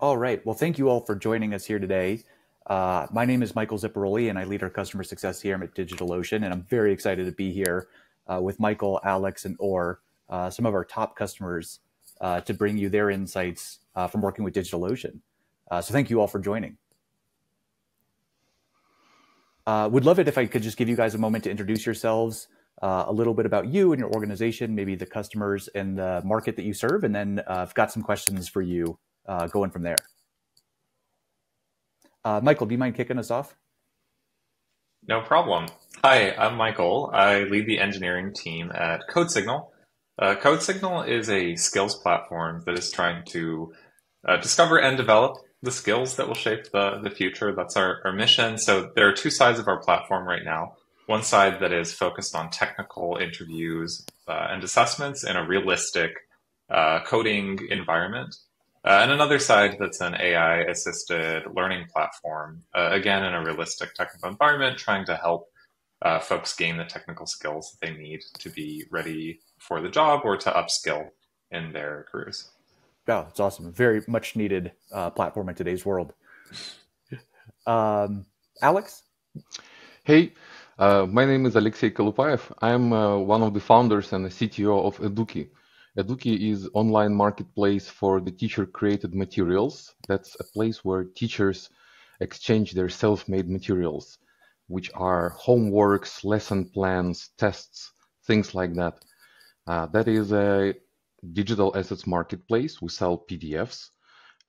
All right. Well, thank you all for joining us here today. My name is Michael Zipperoli, and I lead our customer success here at DigitalOcean. And I'm very excited to be here with Michael, Alex, and Orr, some of our top customers, to bring you their insights from working with DigitalOcean. So thank you all for joining. Would love it if I could just give you guys a moment to introduce yourselves, a little bit about you and your organization, maybe the customers and the market that you serve. And then I've got some questions for you going from there. Michael, do you mind kicking us off? No problem. Hi, I'm Michael. I lead the engineering team at CodeSignal. CodeSignal is a skills platform that is trying to discover and develop the skills that will shape the future. That's our mission. So there are two sides of our platform right now. One side that is focused on technical interviews and assessments in a realistic coding environment. And another side that's an AI-assisted learning platform, again, in a realistic technical environment, trying to help folks gain the technical skills that they need to be ready for the job or to upskill in their careers. Wow, it's awesome. Very much needed platform in today's world. Alex? Hey, my name is Alexey Kalupaev. I'm one of the founders and the CTO of Eduki. Eduki is an online marketplace for the teacher-created materials. That's a place where teachers exchange their self-made materials, which are homeworks, lesson plans, tests, things like that. That is a digital assets marketplace. We sell PDFs,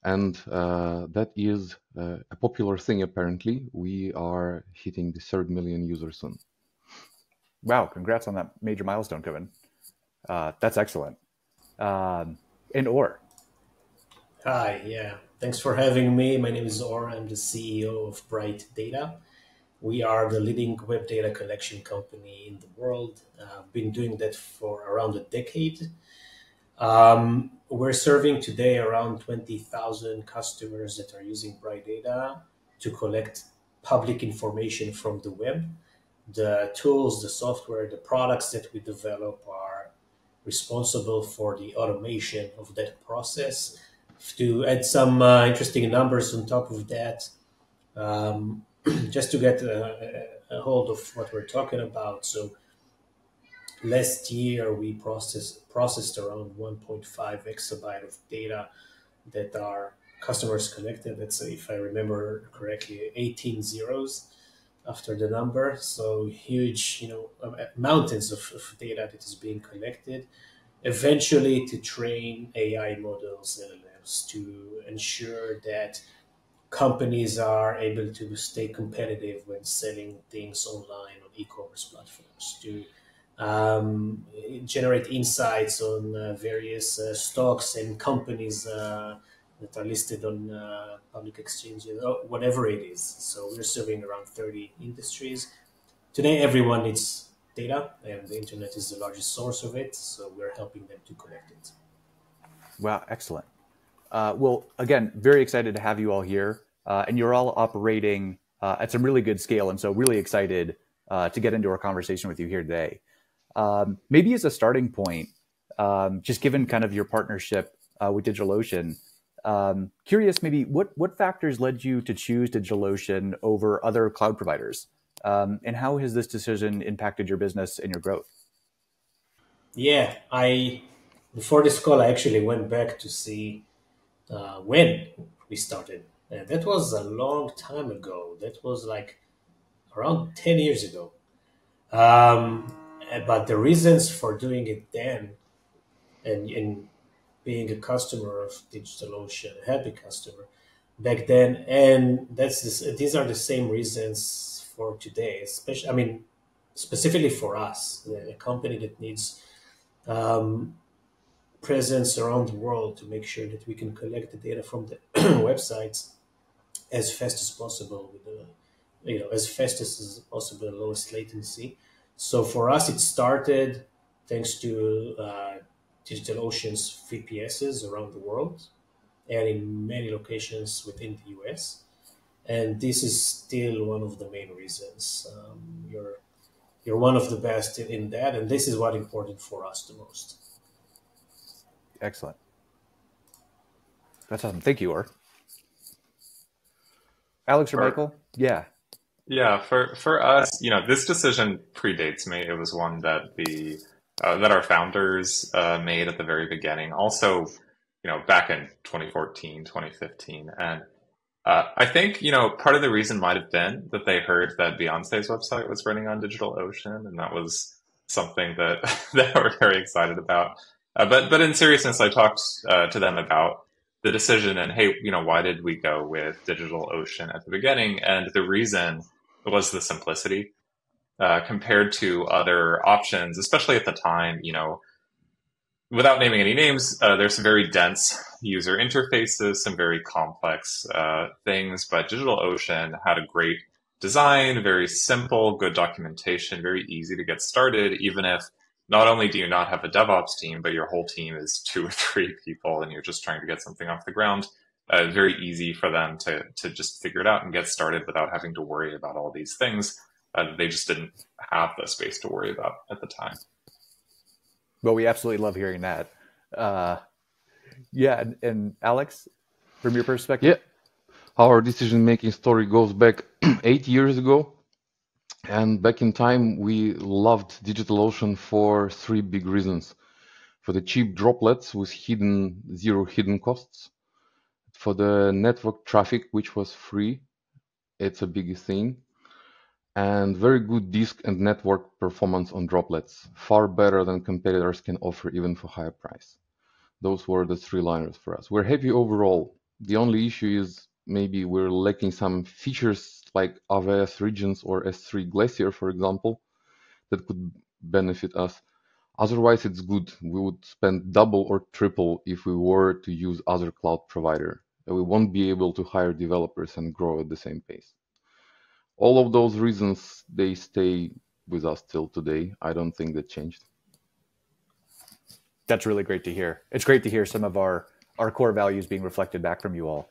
and that is a popular thing, apparently. We are hitting the 3rd million users soon. Wow, congrats on that major milestone, Kevin. That's excellent. And Orr. Hi, yeah. Thanks for having me. My name is Orr. I'm the CEO of Bright Data. We are the leading web data collection company in the world. I've been doing that for around a decade. We're serving today around 20,000 customers that are using Bright Data to collect public information from the web. The tools, the software, the products that we develop are responsible for the automation of that process. To add some interesting numbers on top of that, just to get a hold of what we're talking about. So last year we processed around 1.5 exabyte of data that our customers collected. That's, if I remember correctly, 18 zeros after the number. So huge, you know, mountains of data that is being collected, eventually to train AI models, LLMs, to ensure that companies are able to stay competitive when selling things online on e-commerce platforms, to generate insights on various stocks and companies that are listed on public exchanges, whatever it is. So we're serving around 30 industries. Today, everyone needs data, and the internet is the largest source of it. So we're helping them to collect it. Wow, excellent. Well, again, very excited to have you all here. And you're all operating at some really good scale. And so really excited to get into our conversation with you here today. Maybe as a starting point, just given kind of your partnership with DigitalOcean, curious, maybe what factors led you to choose DigitalOcean over other cloud providers? And how has this decision impacted your business and your growth? Yeah, before this call, I actually went back to see when we started. And that was a long time ago. That was like around 10 years ago. But the reasons for doing it then, and being a customer of DigitalOcean, a happy customer back then, and these are the same reasons for today. Especially, I mean, specifically for us, a company that needs presence around the world to make sure that we can collect the data from the websites as fast as possible, with the, you know, as fast as possible, lowest latency. So for us, it started thanks to DigitalOcean's VPSs around the world and in many locations within the US. And this is still one of the main reasons. You're one of the best in that, and this is what's important for us the most. Excellent. That's awesome. Thank you, Orr. Alex or Michael? Yeah. Yeah, for us, you know, this decision predates me. It was one that the that our founders made at the very beginning. Also, you know, back in 2014, 2015. And I think, you know, part of the reason might have been that they heard that Beyonce's website was running on DigitalOcean, and that was something that that we're very excited about. But in seriousness, I talked to them about the decision and, hey, you know, why did we go with DigitalOcean at the beginning? And the reason was the simplicity compared to other options, especially at the time. You know, without naming any names, there's some very dense user interfaces, some very complex things, but DigitalOcean had a great design, very simple, good documentation, very easy to get started, even if not only do you not have a DevOps team, but your whole team is 2 or 3 people and you're just trying to get something off the ground. Very easy for them to just figure it out and get started without having to worry about all these things. They just didn't have the space to worry about at the time. Well, we absolutely love hearing that. Yeah, and Alex, from your perspective? Yeah, our decision-making story goes back 8 years ago. And back in time, we loved DigitalOcean for 3 big reasons. For the cheap droplets with zero hidden costs. For the network traffic, which was free. It's a big thing. And very good disk and network performance on droplets. Far better than competitors can offer, even for higher price. Those were the 3 liners for us. We're happy overall. The only issue is maybe we're lacking some features like AWS regions or S3 Glacier, for example, that could benefit us. Otherwise, it's good. We would spend double or triple if we were to use other cloud provider. We won't be able to hire developers and grow at the same pace. All of those reasons, they stay with us till today. I don't think that changed. That's really great to hear. It's great to hear some of our core values being reflected back from you all.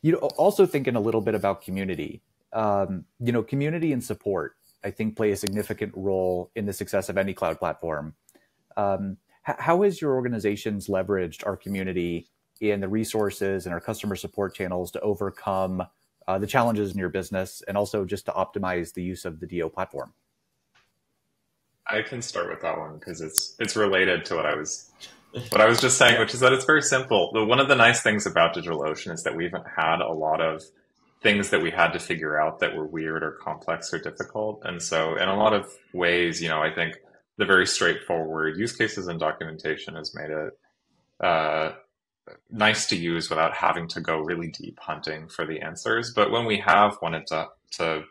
You know, also thinking a little bit about community, you know, community and support, I think, play a significant role in the success of any cloud platform. How has your organizations leveraged our community in the resources and our customer support channels to overcome the challenges in your business and also just to optimize the use of the DO platform? I can start with that one because it's related to what I was just saying, which is that it's very simple. One of the nice things about DigitalOcean is that we haven't had a lot of things that we had to figure out that were weird or complex or difficult. And so in a lot of ways, you know, I think the very straightforward use cases and documentation has made it nice to use without having to go really deep hunting for the answers. But when we have wanted to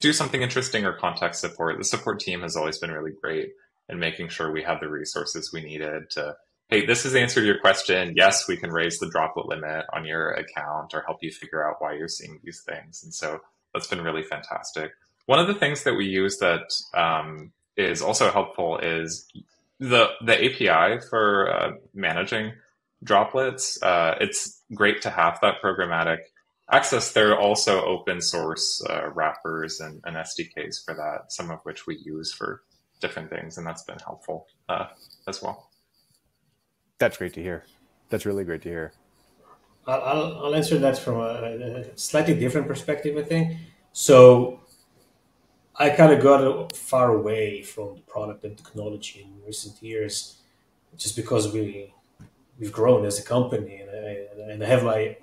do something interesting or contact support, the support team has always been really great in making sure we have the resources we needed to, hey, this is the answer to your question. Yes, we can raise the droplet limit on your account or help you figure out why you're seeing these things. And so that's been really fantastic. One of the things that we use that is also helpful is the API for managing droplets. It's great to have that programmatic access. There are also open source wrappers and SDKs for that, some of which we use for different things. And that's been helpful as well. That's great to hear. That's really great to hear. I'll answer that from a slightly different perspective, I think. So I kind of got far away from the product and technology in recent years, just because we've grown as a company, and I have my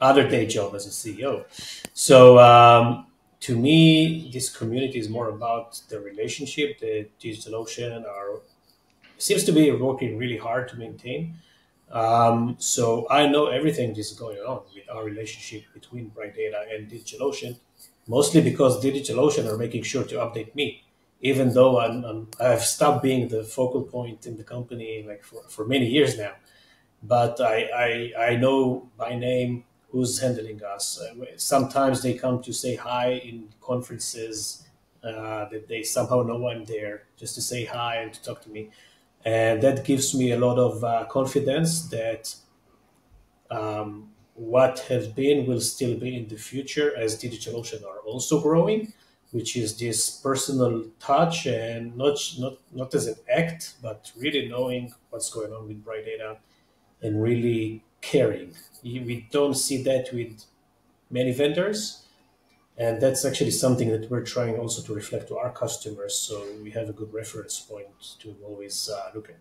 other day job as a CEO. So to me, this community is more about the relationship that DigitalOcean seems to be working really hard to maintain. So I know everything that's going on with our relationship between Bright Data and DigitalOcean, mostly because DigitalOcean are making sure to update me, even though I've stopped being the focal point in the company like for many years now. But I know by name who's handling us. Sometimes they come to say hi in conferences that they somehow know I'm there just to say hi and to talk to me. And that gives me a lot of confidence that what has been will still be in the future, as DigitalOcean are also growing, which is this personal touch, and not as an act, but really knowing what's going on with Bright Data and really caring. We don't see that with many vendors. And that's actually something that we're trying also to reflect to our customers, so we have a good reference point to always look at.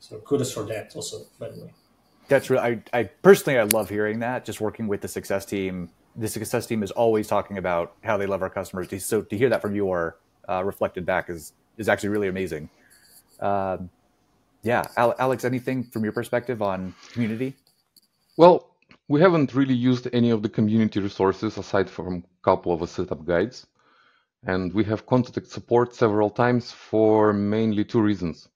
So kudos for that also, by the way. That's really, I personally love hearing that, just working with the success team. The success team is always talking about how they love our customers. So to hear that from you or reflected back is actually really amazing. Yeah, Alex, anything from your perspective on community? Well, we haven't really used any of the community resources aside from a couple of setup guides. And we have contacted support several times for mainly two reasons.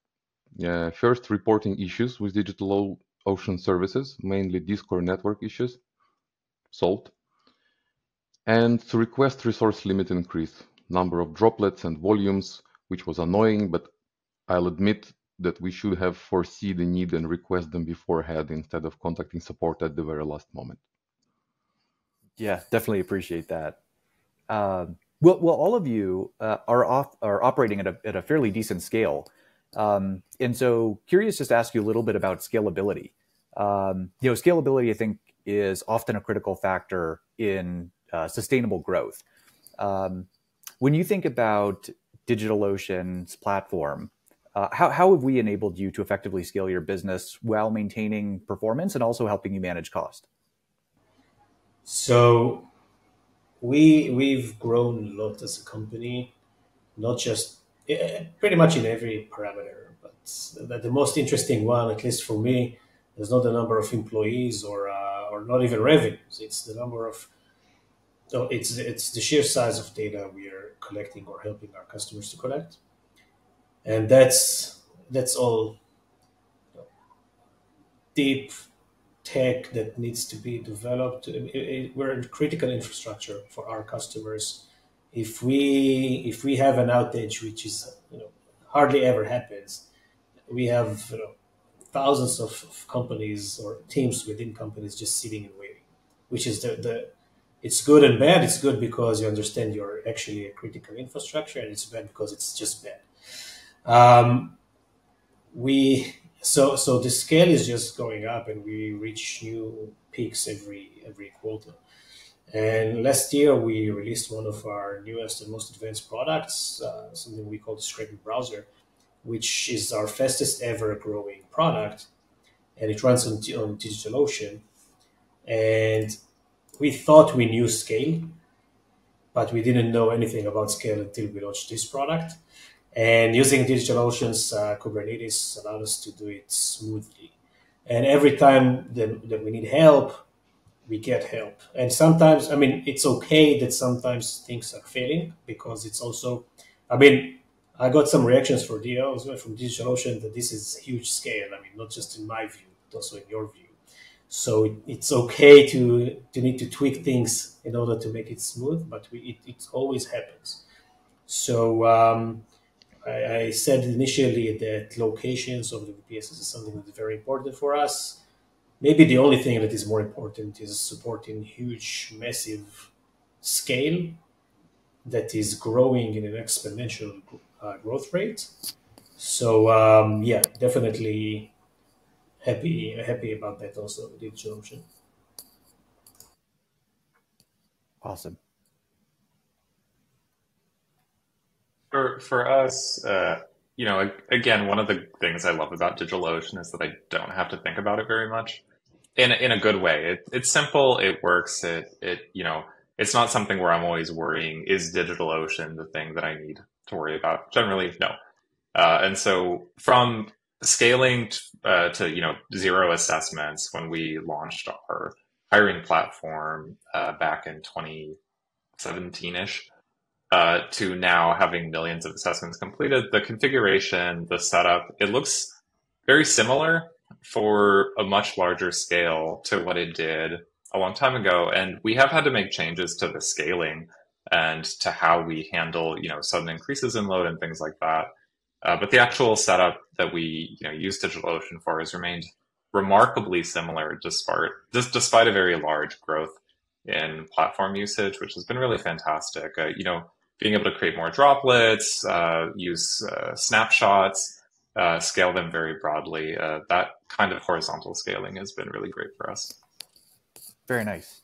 First, reporting issues with DigitalOcean services, mainly Discord network issues, solved. And to request resource limit increase, number of droplets and volumes, which was annoying, but I'll admit that we should have foreseen the need and request them beforehand instead of contacting support at the very last moment. Yeah, definitely appreciate that. Well, all of you are operating at a fairly decent scale. And so curious just to ask you a little bit about scalability. You know, scalability, I think, is often a critical factor in sustainable growth. When you think about DigitalOcean's platform, how have we enabled you to effectively scale your business while maintaining performance and also helping you manage cost? So we've grown a lot as a company, not just pretty much in every parameter, but the most interesting one, at least for me, is not the number of employees or not even revenues. It's the number of, no, it's the sheer size of data we are collecting or helping our customers to collect. And that's all deep tech that needs to be developed. We're in critical infrastructure for our customers. If we have an outage, which is hardly ever happens, we have thousands of companies or teams within companies just sitting and waiting, which is the it's good and bad. It's good because you understand you're actually a critical infrastructure, and it's bad because it's just bad. So the scale is just going up, and we reach new peaks every quarter. And last year we released one of our newest and most advanced products, something we call the Scraping Browser, which is our fastest ever growing product, and it runs on DigitalOcean. And we thought we knew scale, but we didn't know anything about scale until we launched this product. And using DigitalOcean's Kubernetes allowed us to do it smoothly. And every time that we need help, we get help. And sometimes, I mean, it's okay that sometimes things are failing because it's also, I mean, I got some reactions for DOs from DigitalOcean that this is huge scale. I mean, not just in my view, but also in your view. So it's okay to need to tweak things in order to make it smooth, but it always happens. So, I said initially that locations of the VPSs is something that's very important for us. Maybe the only thing that is more important is supporting huge, massive scale that is growing in an exponential growth rate. So yeah, definitely happy about that also, DigitalOcean. Awesome. For us, you know, again, one of the things I love about DigitalOcean is that I don't have to think about it very much, in a good way. It's simple, it works, it's not something where I'm always worrying, is DigitalOcean the thing that I need to worry about? Generally, no. And so from scaling to zero assessments, when we launched our hiring platform back in 2017-ish, to now having millions of assessments completed, the configuration, the setup, it looks very similar for a much larger scale to what it did a long time ago. And we have had to make changes to the scaling and to how we handle, sudden increases in load and things like that. But the actual setup that we use DigitalOcean for has remained remarkably similar despite a very large growth in platform usage, which has been really fantastic. Being able to create more droplets, use snapshots, scale them very broadly. That kind of horizontal scaling has been really great for us. Very nice.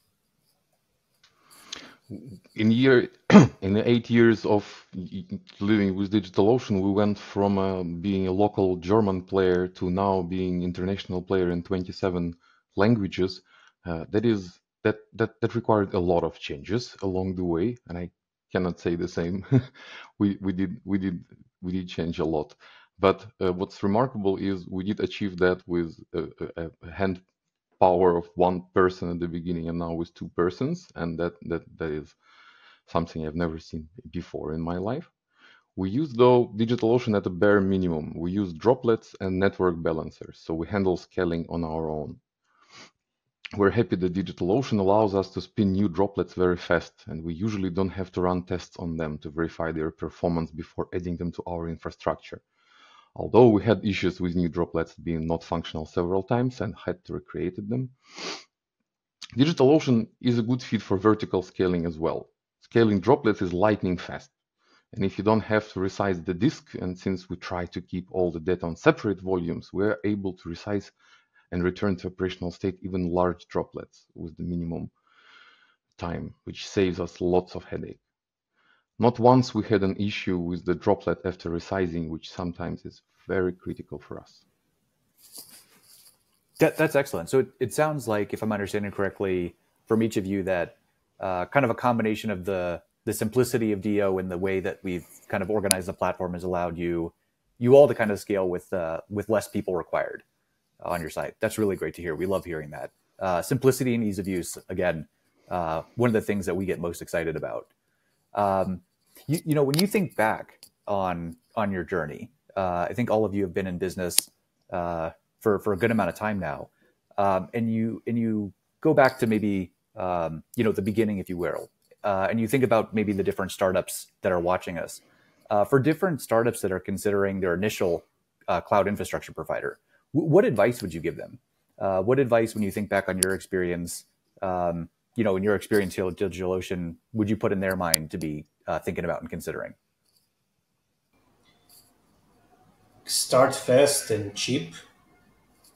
in 8 years of living with DigitalOcean, we went from being a local German player to now being international player in 27 languages. That required a lot of changes along the way, and I cannot say the same. we did change a lot, but what's remarkable is we did achieve that with a hand power of one person at the beginning, and now with two persons, and that is something I've never seen before in my life. We use, though, DigitalOcean at a bare minimum. We use droplets and network balancers, so we handle scaling on our own. We're happy that DigitalOcean allows us to spin new droplets very fast, and we usually don't have to run tests on them to verify their performance before adding them to our infrastructure. Although we had issues with new droplets being not functional several times and had to recreate them. DigitalOcean is a good fit for vertical scaling as well. Scaling droplets is lightning fast, and if you don't have to resize the disk, and since we try to keep all the data on separate volumes, we're able to resize and return to operational state even large droplets with the minimum time, which saves us lots of headache. Not once we had an issue with the droplet after resizing, which sometimes is very critical for us. That's excellent. So it sounds like, if I'm understanding correctly from each of you, that kind of a combination of the simplicity of DO and the way that we've kind of organized the platform has allowed you all to kind of scale with less people required on your site. That's really great to hear. We love hearing that. Simplicity and ease of use, again, one of the things that we get most excited about. You know, when you think back on your journey, I think all of you have been in business for a good amount of time now, and you go back to maybe you know, the beginning, if you will, and you think about maybe the different startups that are watching us. For different startups that are considering their initial cloud infrastructure provider, what advice would you give them? What advice, when you think back on your experience, you know, in your experience here at DigitalOcean, would you put in their mind to be thinking about and considering? Start fast and cheap,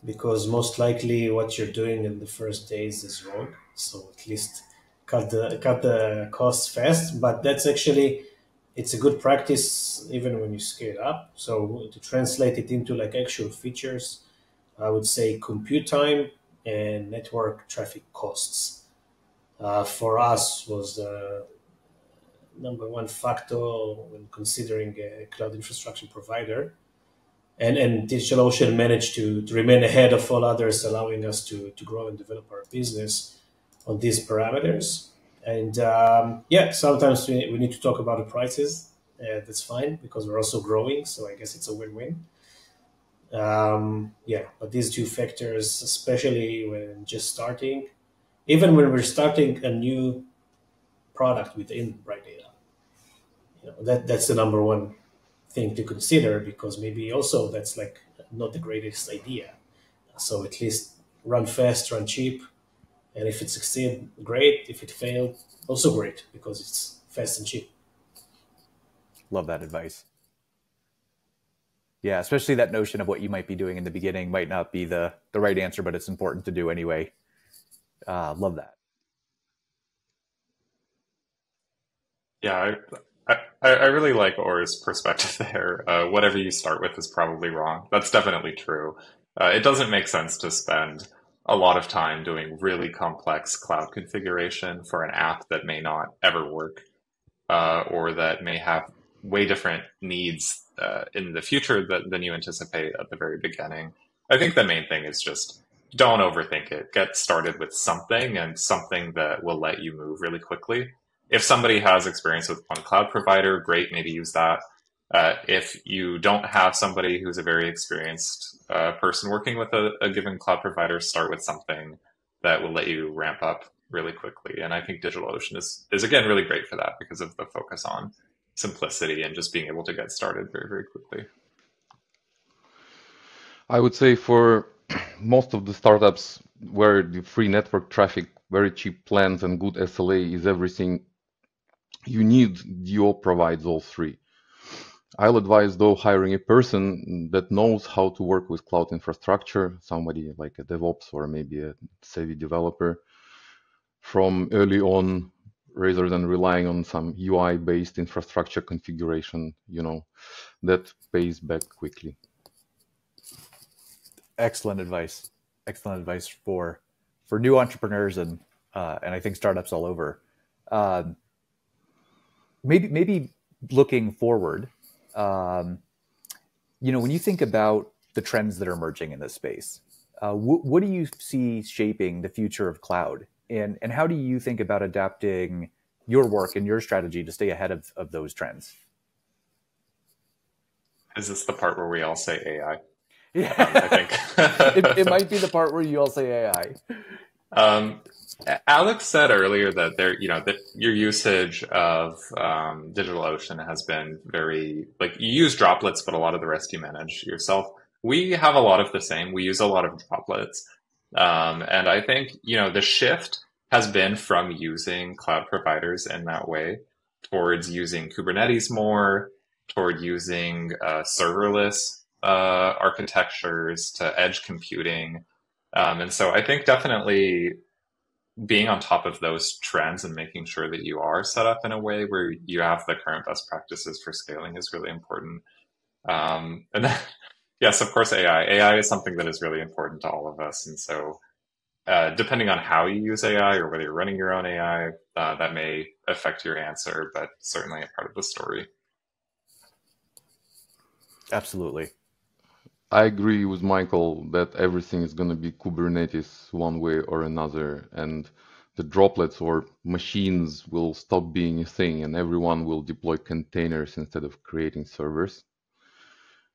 because most likely what you're doing in the first days is wrong. So at least cut the costs fast. But that's actually, it's a good practice even when you scale up. So to translate it into like actual features, I would say compute time and network traffic costs for us was the number one factor when considering a cloud infrastructure provider. And DigitalOcean managed to remain ahead of all others, allowing us to grow and develop our business on these parameters. And yeah, sometimes we need to talk about the prices. That's fine, because we're also growing, so I guess it's a win-win. Yeah, but these two factors, especially when just starting, even when we're starting a new product within Bright Data, you know, that's the number one thing to consider, because maybe also that's like not the greatest idea. So at least run fast, run cheap. And if it succeeded, great. If it failed, also great, because it's fast and cheap. Love that advice. Yeah, especially that notion of what you might be doing in the beginning might not be the right answer, but it's important to do anyway. Love that. Yeah, I really like Orr's perspective there. Whatever you start with is probably wrong. That's definitely true. It doesn't make sense to spend a lot of time doing really complex cloud configuration for an app that may not ever work, or that may have way different needs in the future than you anticipate at the very beginning. I think the main thing is just don't overthink it. Get started with something, and something that will let you move really quickly. If somebody has experience with one cloud provider, great, maybe use that. If you don't have somebody who's a very experienced person working with a given cloud provider, start with something that will let you ramp up really quickly. And I think DigitalOcean is again, really great for that, because of the focus on simplicity and just being able to get started very, very quickly. I would say for most of the startups where the free network traffic, very cheap plans, and good SLA is everything you need, DO provides all three. I'll advise, though, hiring a person that knows how to work with cloud infrastructure, somebody like a DevOps or maybe a savvy developer, from early on, rather than relying on some UI-based infrastructure configuration, you know, that pays back quickly. Excellent advice. Excellent advice for new entrepreneurs and I think startups all over. Maybe looking forward, you know, when you think about the trends that are emerging in this space, what do you see shaping the future of cloud? And how do you think about adapting your work and your strategy to stay ahead of those trends? Is this the part where we all say AI? Yeah, I think it might be the part where you all say AI. Alex said earlier that your usage of DigitalOcean has been very, you use droplets, but a lot of the rest you manage yourself. We have a lot of the same. We use a lot of droplets. And I think, the shift has been from using cloud providers in that way towards using Kubernetes more, toward using serverless architectures to edge computing. And so I think definitely being on top of those trends and making sure that you are set up in a way where you have the current best practices for scaling is really important. And then, yes, of course, AI. AI is something that is really important to all of us. And so depending on how you use AI or whether you're running your own AI, that may affect your answer, but certainly a part of the story. Absolutely. I agree with Michael that everything is going to be Kubernetes one way or another. And the droplets or machines will stop being a thing, and everyone will deploy containers instead of creating servers.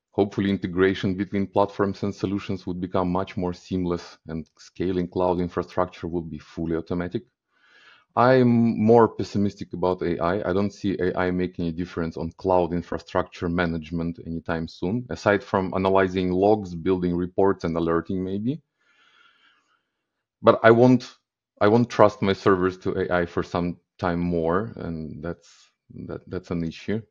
Hopefully, integration between platforms and solutions would become much more seamless, and scaling cloud infrastructure would be fully automatic. I'm more pessimistic about AI. I don't see AI making a difference on cloud infrastructure management anytime soon, aside from analyzing logs, building reports, and alerting maybe. But I won't trust my servers to AI for some time more, and that's an issue.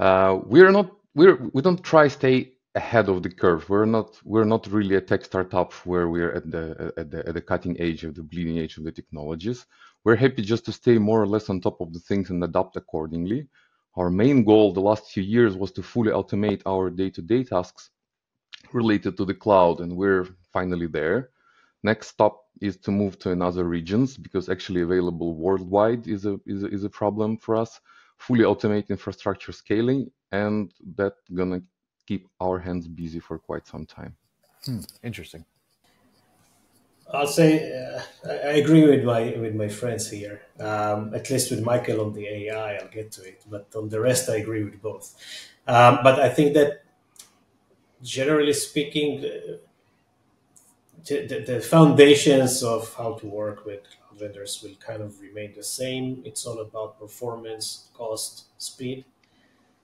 We don't try to stay ahead of the curve. We're not really a tech startup where we're at the cutting edge of the bleeding edge of the technologies. We're happy just to stay more or less on top of the things and adapt accordingly. Our main goal the last few years was to fully automate our day-to-day tasks related to the cloud, and we're finally there. Next stop is to move to another regions, because actually available worldwide is a problem for us. Fully automate infrastructure scaling, and that's gonna keep our hands busy for quite some time. Interesting. I'll say I agree with my friends here, at least with Michael on the AI. I'll get to it, but on the rest I agree with both. But I think that generally speaking, the foundations of how to work with cloud vendors will kind of remain the same. It's all about performance, cost, speed.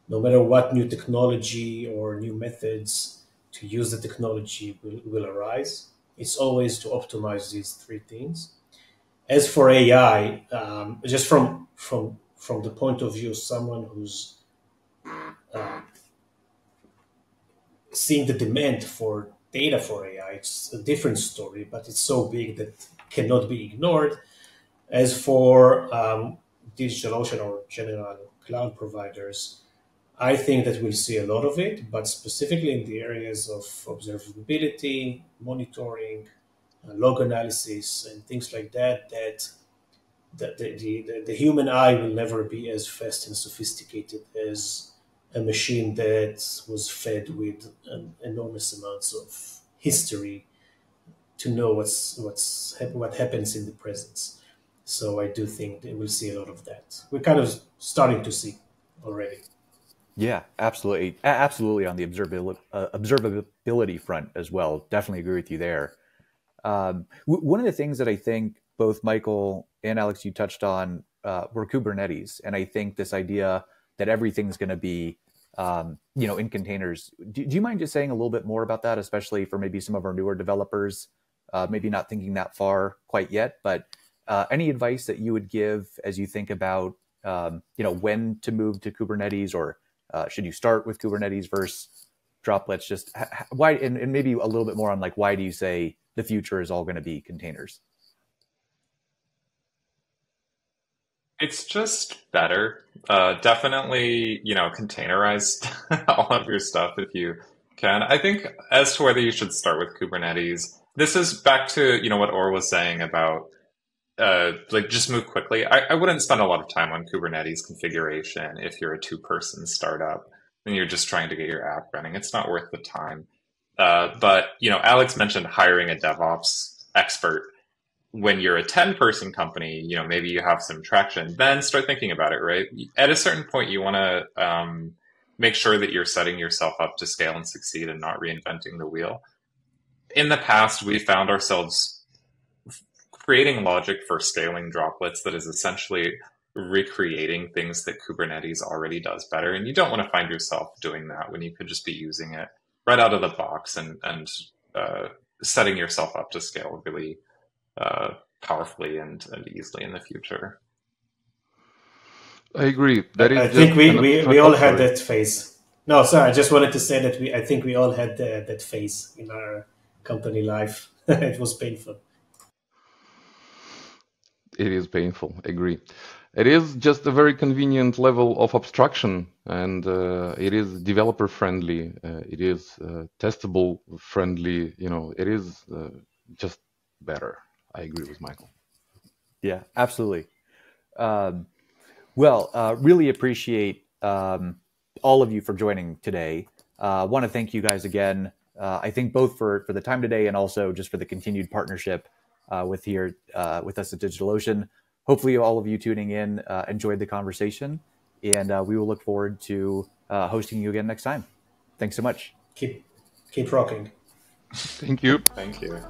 No matter what new technology or new methods to use the technology will arise, it's always to optimize these three things. As for AI, just from the point of view of someone who's seeing the demand for data for AI, it's a different story, but it's so big that it cannot be ignored. As for DigitalOcean or general cloud providers, I think that we'll see a lot of it, but specifically in the areas of observability, monitoring, log analysis, and things like that, the human eye will never be as fast and sophisticated as a machine that was fed with enormous amounts of history to know what happens in the present. So I do think that we'll see a lot of that. We're kind of starting to see already. Yeah, absolutely. Absolutely on the observability front as well. Definitely agree with you there. One of the things that I think both Michael and Alex, you touched on were Kubernetes. And I think this idea that everything's going to be, you know, in containers. Do you mind just saying a little bit more about that, especially for maybe some of our newer developers, maybe not thinking that far quite yet, but any advice that you would give as you think about, you know, when to move to Kubernetes, or should you start with Kubernetes versus droplets? Just why, and maybe a little bit more on why do you say the future is all going to be containers? It's just better. Definitely, you know, containerize all of your stuff if you can. I think as to whether you should start with Kubernetes, this is back to, you know, what Orr was saying about like just move quickly. I wouldn't spend a lot of time on Kubernetes configuration if you're a two-person startup and you're just trying to get your app running. It's not worth the time. But, you know, Alex mentioned hiring a DevOps expert. When you're a 10-person company, you know, maybe you have some traction, then start thinking about it, right? At a certain point, you want to make sure that you're setting yourself up to scale and succeed and not reinventing the wheel. In the past, we found ourselves creating logic for scaling droplets that is essentially recreating things that Kubernetes already does better. And you don't want to find yourself doing that when you could just be using it right out of the box and setting yourself up to scale really powerfully and easily in the future. I agree. That is I think we all had that phase. No, sorry, I just wanted to say that I think we all had that phase in our company life. It was painful. It is painful. Agree. It is just a very convenient level of abstraction, and it is developer friendly. It is testable friendly. You know, it is just better. I agree with Michael. Yeah, absolutely. Really appreciate all of you for joining today. Want to thank you guys again. I think both for the time today and also just for the continued partnership with us at DigitalOcean. Hopefully all of you tuning in enjoyed the conversation, and we will look forward to hosting you again next time. Thanks so much. Keep rocking. Thank you. Thank you.